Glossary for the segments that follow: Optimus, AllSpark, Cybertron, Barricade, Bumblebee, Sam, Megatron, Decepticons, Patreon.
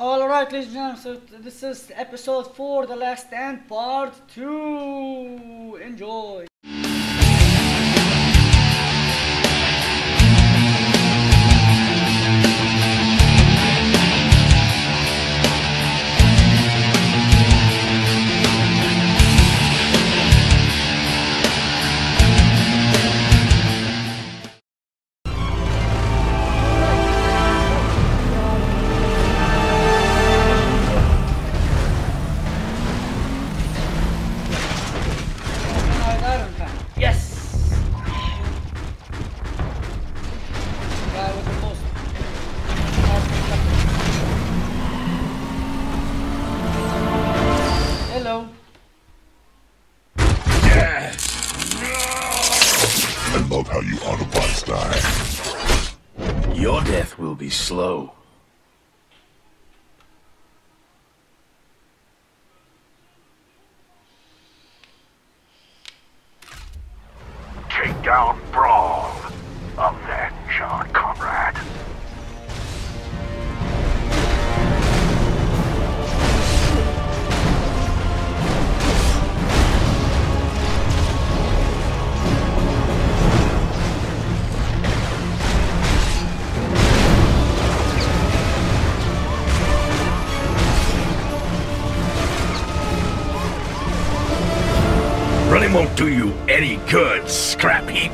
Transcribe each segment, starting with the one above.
Alright, ladies and gentlemen, so this is episode 4, The Last Stand, part 2. Enjoy! Slow. Take down Brawl. Avenge our comrade. Running won't do you any good, scrap heap.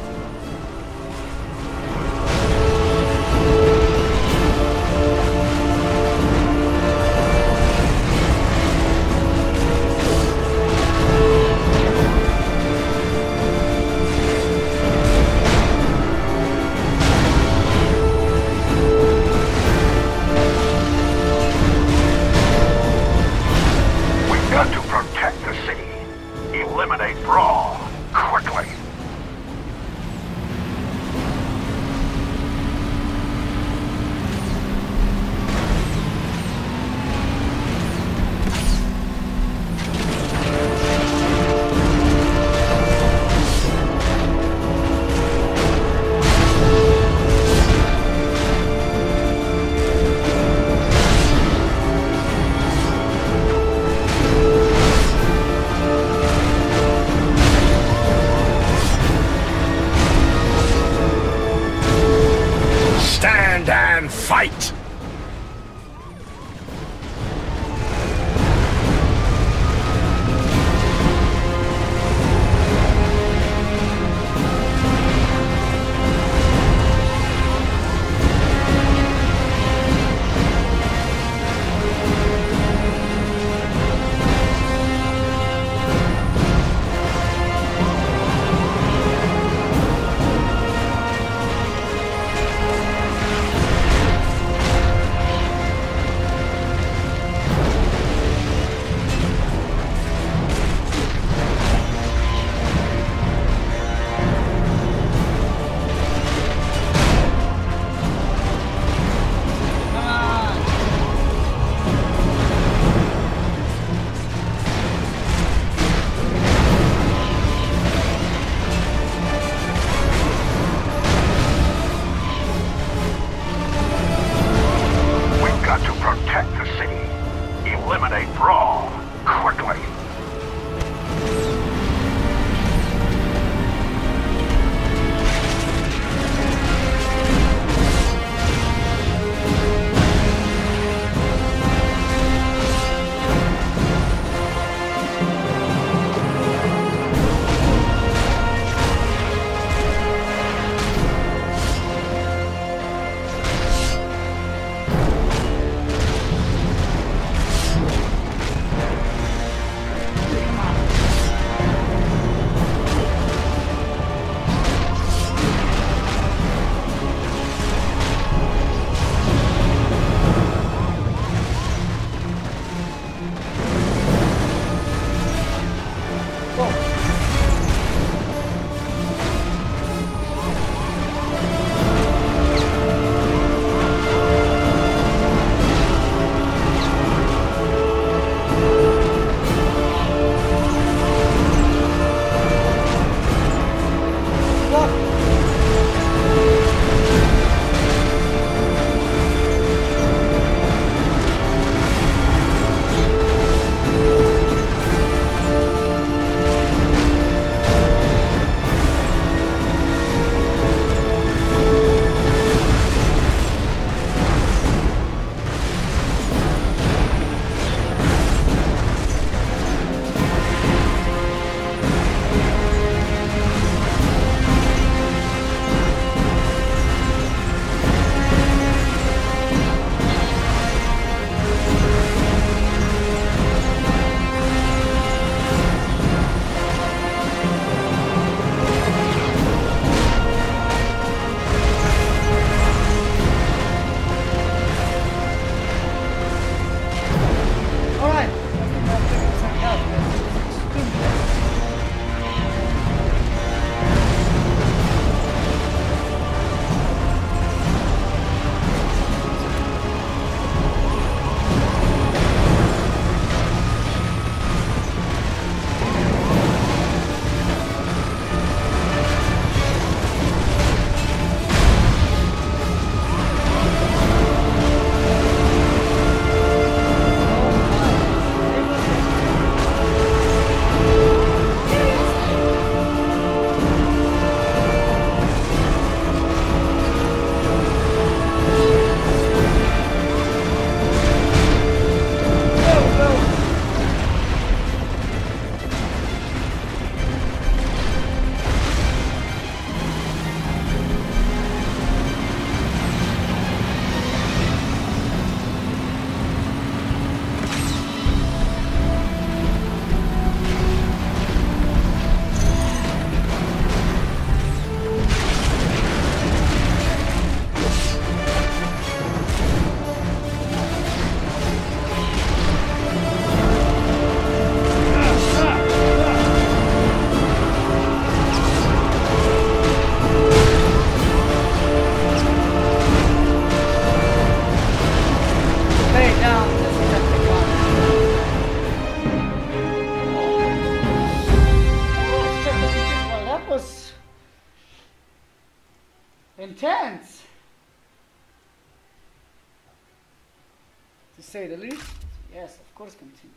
to say the least. Yes, of course, continue.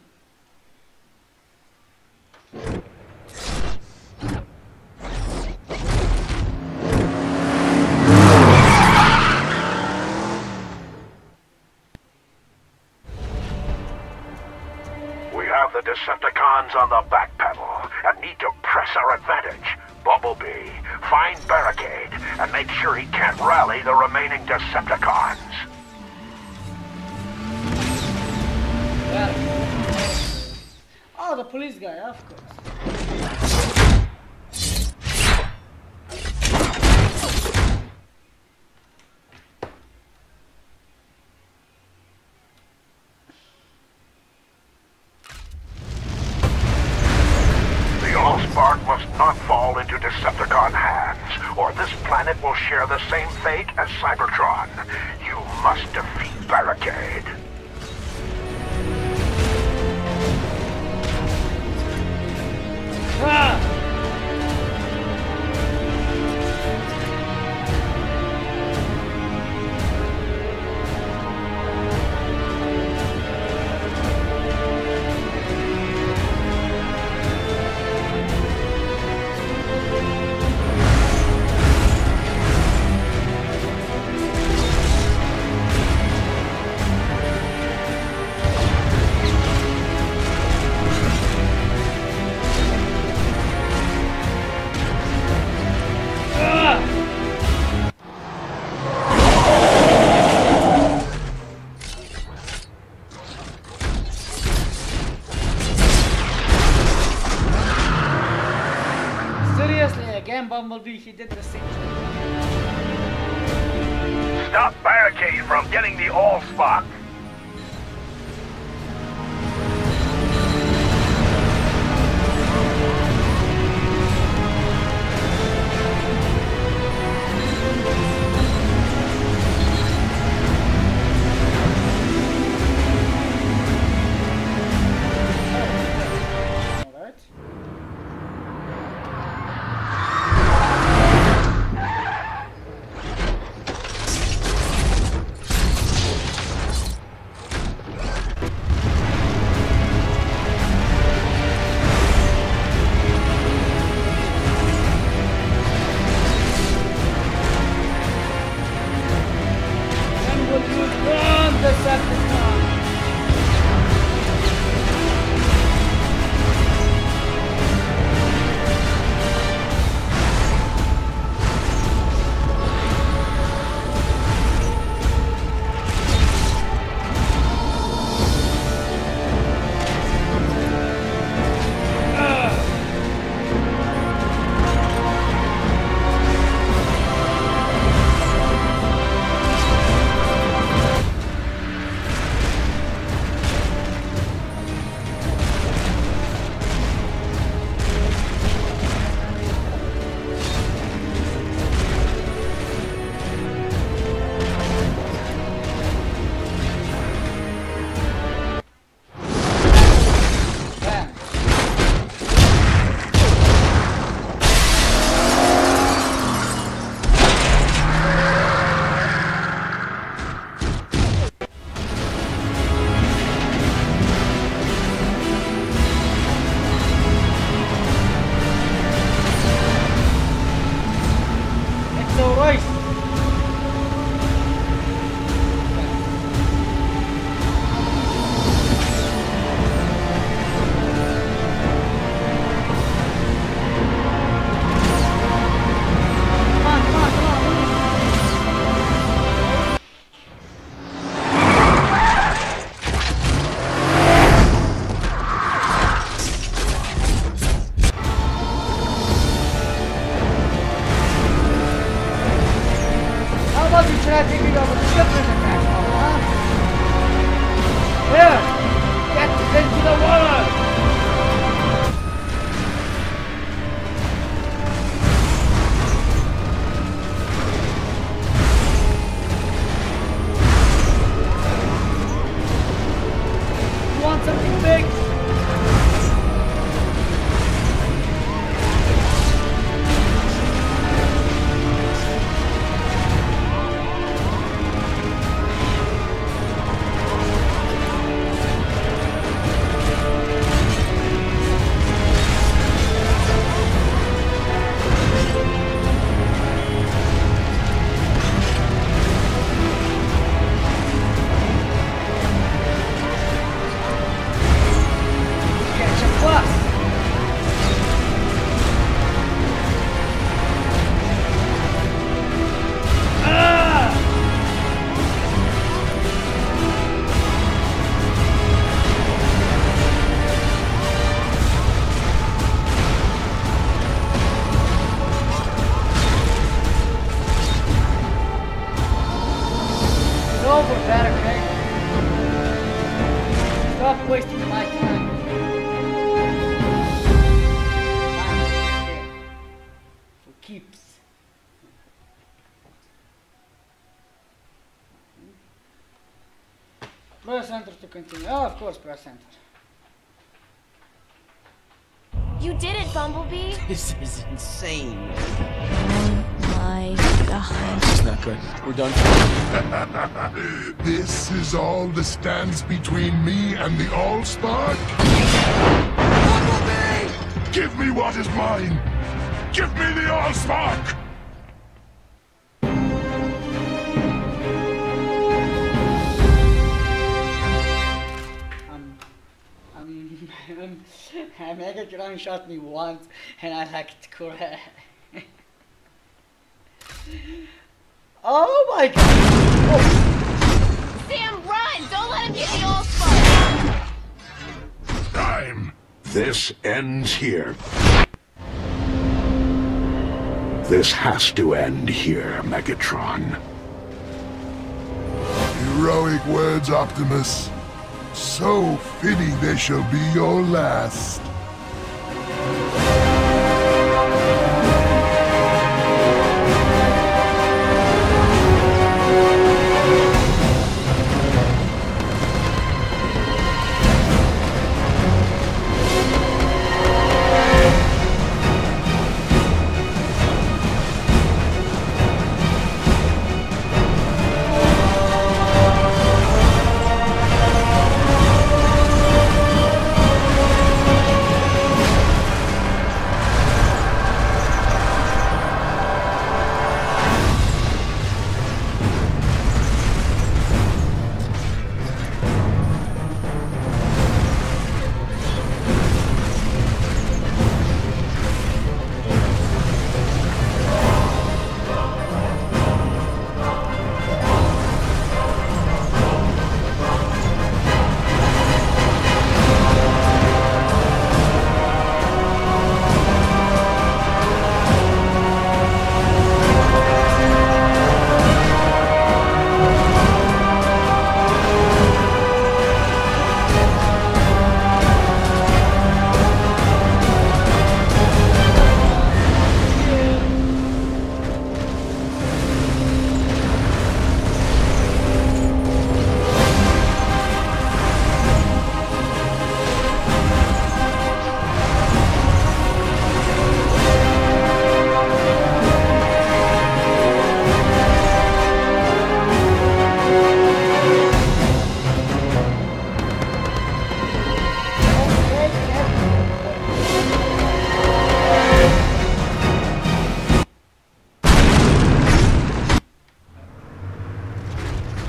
We have the Decepticons on the back pedal and need to press our advantage. Bumblebee, find Barricade and make sure he can't rally the remaining Decepticons. Oh, the police guy, of course. The AllSpark must not fall into Decepticon hands, or this planet will share the same fate as Cybertron. You must defeat Barricade. Bumblebee, he did the same thing. Stop Barricade from getting the AllSpark. wasting my time. For keeps. Press enter to continue. Oh, of course, press enter. You did it, Bumblebee! This is insane. Oh my god. This is not good. We're done. This is all that stands between me and the AllSpark? Bumblebee! Give me what is mine! Give me the AllSpark! Megatron shot me once and I lacked courage. Oh my god! Oh. Sam, run! Don't let him get the AllSpark! Time! This ends here. This has to end here, Megatron. Heroic words, Optimus. So fitting they shall be your last.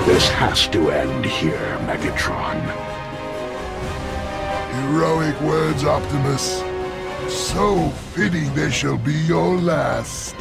This has to end here, Megatron. Heroic words, Optimus. So fitting they shall be your last.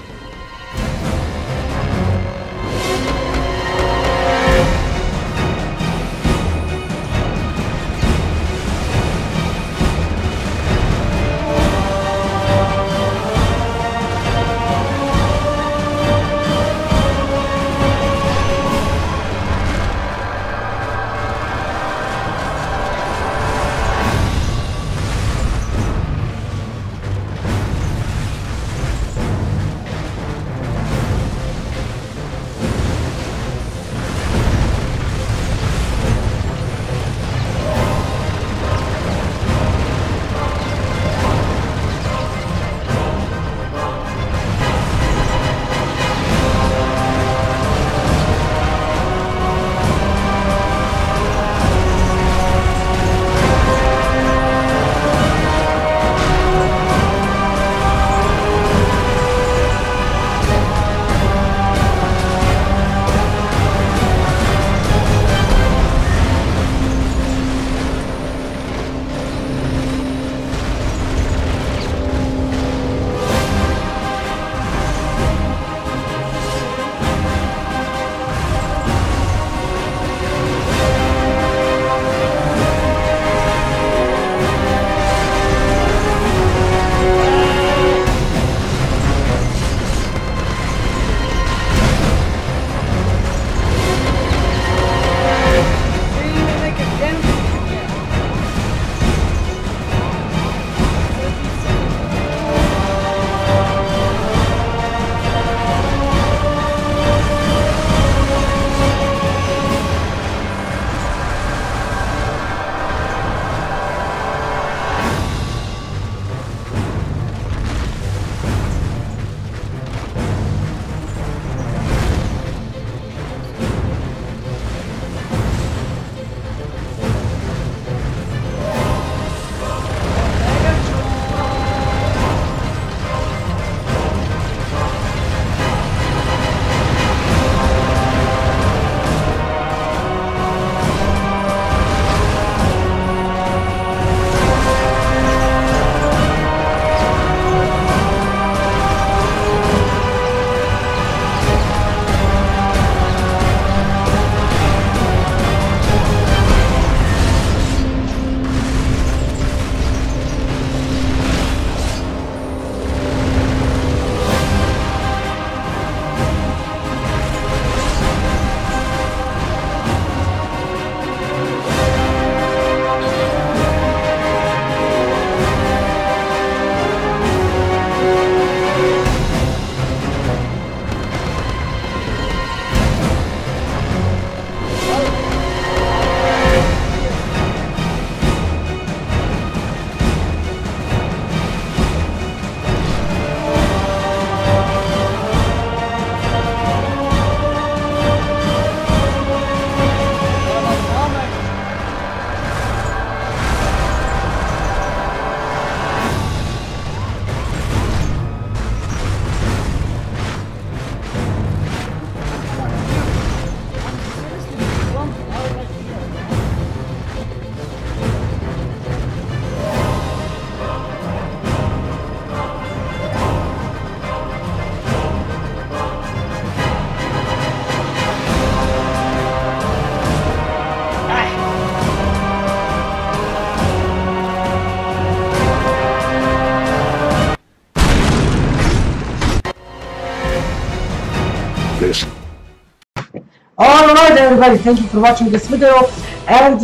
everybody, thank you for watching this video, and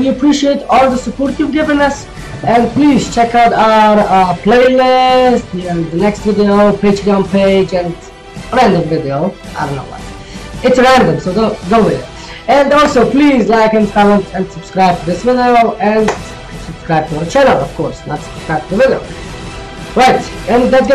we appreciate all the support you've given us. And please check out our playlist, the next video, Patreon page, and random video. I don't know what. It's random, so go with it. And also, please like and comment and subscribe to this video, and subscribe to our channel, of course, not subscribe to the video. Right, and that's